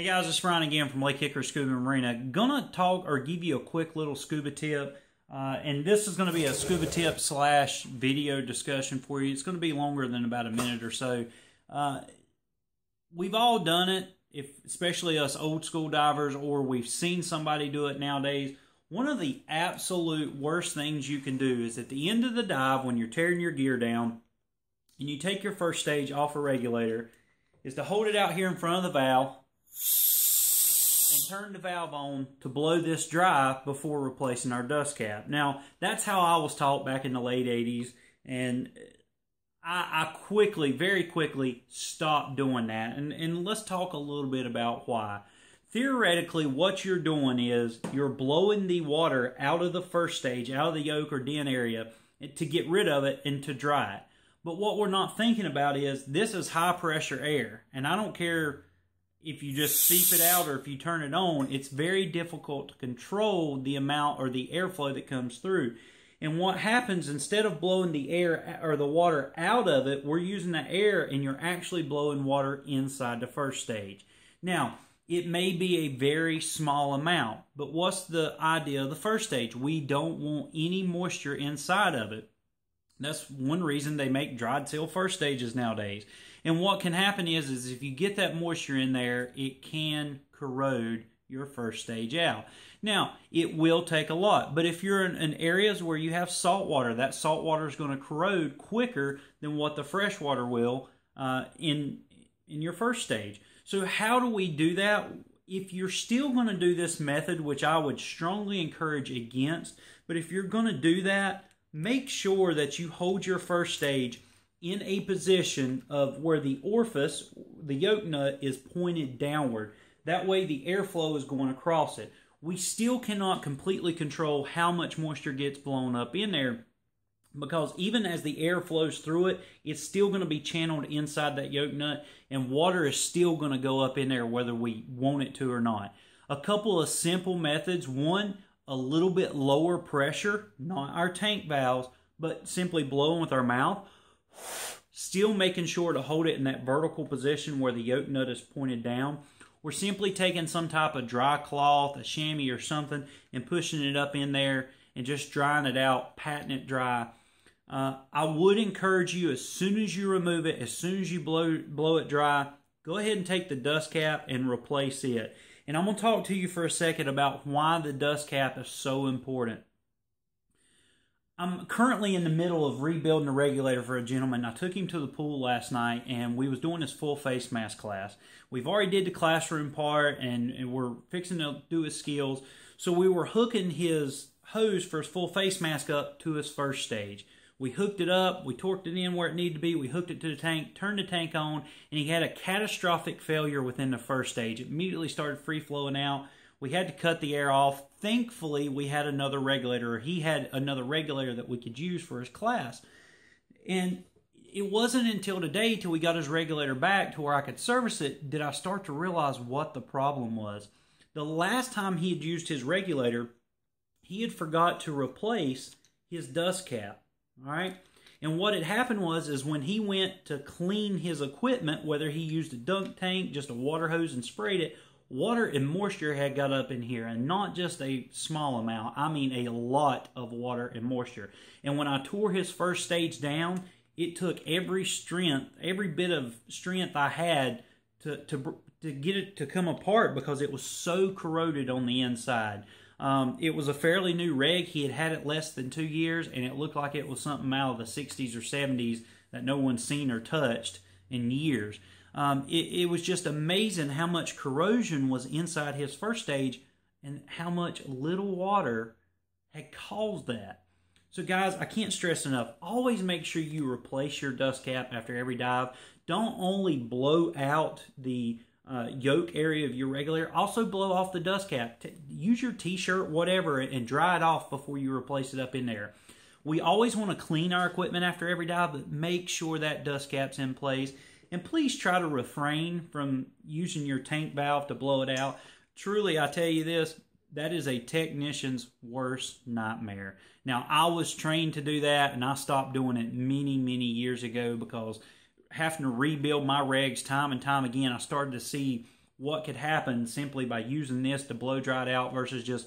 Hey guys, it's Ryan again from Lake Hickory Scuba Marina. Gonna talk or give you a quick little scuba tip. And this is gonna be a scuba tip / video discussion for you. It's gonna be longer than about a minute or so. We've all done it, especially us old school divers, or we've seen somebody do it nowadays. One of the absolute worst things you can do is at the end of the dive, when you're tearing your gear down and you take your first stage off a regulator, is to hold it out here in front of the valve and turn the valve on to blow this dry before replacing our dust cap. Now, that's how I was taught back in the late 80s, and I very quickly stopped doing that. And let's talk a little bit about why. Theoretically, what you're doing is you're blowing the water out of the first stage, out of the yoke or den area, to get rid of it and to dry it. But what we're not thinking about is this is high-pressure air, and I don't care if you just seep it out or if you turn it on, it's very difficult to control the amount or the airflow that comes through. And what happens, instead of blowing the air or the water out of it, we're using the air and you're actually blowing water inside the first stage. Now, it may be a very small amount, but what's the idea of the first stage? We don't want any moisture inside of it. That's one reason they make dried seal first stages nowadays. And what can happen is if you get that moisture in there, it can corrode your first stage out. Now, it will take a lot, but if you're in areas where you have salt water, that salt water is going to corrode quicker than what the fresh water will in your first stage. So how do we do that? If you're still going to do this method, which I would strongly encourage against, but if you're going to do that, make sure that you hold your first stage in a position of where the orifice, the yoke nut, is pointed downward. That way the airflow is going across it. We still cannot completely control how much moisture gets blown up in there, because even as the air flows through it, it's still going to be channeled inside that yoke nut, and water is still going to go up in there whether we want it to or not. A couple of simple methods. One, a little bit lower pressure, not our tank valves, but simply blowing with our mouth, still making sure to hold it in that vertical position where the yoke nut is pointed down. We're simply taking some type of dry cloth, a chamois or something, and pushing it up in there and just drying it out, patting it dry. I would encourage you, as soon as you remove it, as soon as you blow it dry, go ahead and take the dust cap and replace it. And I'm going to talk to you for a second about why the dust cap is so important. I'm currently in the middle of rebuilding a regulator for a gentleman. I took him to the pool last night, and we was doing this full face mask class. We've already did the classroom part, and we're fixing to do his skills. So we were hooking his hose for his full face mask up to his first stage. We hooked it up, we torqued it in where it needed to be, we hooked it to the tank, turned the tank on, and he had a catastrophic failure within the first stage. It immediately started free flowing out. We had to cut the air off. Thankfully, we had another regulator, or he had another regulator that we could use for his class. And it wasn't until today, till we got his regulator back to where I could service it, did I start to realize what the problem was. The last time he had used his regulator, he had forgot to replace his dust cap. All right, and what had happened was when he went to clean his equipment, whether he used a dunk tank, just a water hose and sprayed it, water and moisture had got up in here, and not just a small amount. I mean a lot of water and moisture. And when I tore his first stage down, it took every strength, every bit of strength I had to get it to come apart, because it was so corroded on the inside. It was a fairly new reg. He had had it less than 2 years, and it looked like it was something out of the 60s or 70s that no one's seen or touched in years. It was just amazing how much corrosion was inside his first stage and how much little water had caused that. So guys, I can't stress enough, always make sure you replace your dust cap after every dive. Don't only blow out the yoke area of your regulator, also blow off the dust cap. Use your t-shirt, whatever, and dry it off before you replace it up in there. We always want to clean our equipment after every dive, but make sure that dust cap's in place. And please try to refrain from using your tank valve to blow it out. Truly, I tell you this, that is a technician's worst nightmare. Now, I was trained to do that, and I stopped doing it many, many years ago, because having to rebuild my regs time and time again, I started to see what could happen simply by using this to blow dry it out versus just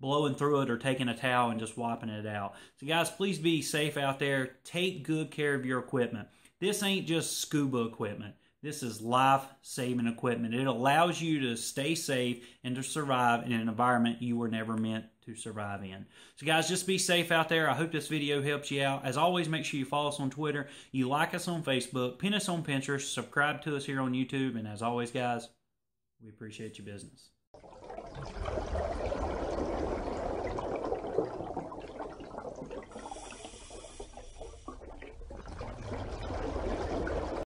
blowing through it or taking a towel and just wiping it out. So guys, please be safe out there. Take good care of your equipment. This ain't just scuba equipment. This is life-saving equipment. It allows you to stay safe and to survive in an environment you were never meant to survive in. So guys, just be safe out there. I hope this video helps you out. As always, make sure you follow us on Twitter, you like us on Facebook, pin us on Pinterest, subscribe to us here on YouTube, and as always, guys, we appreciate your business.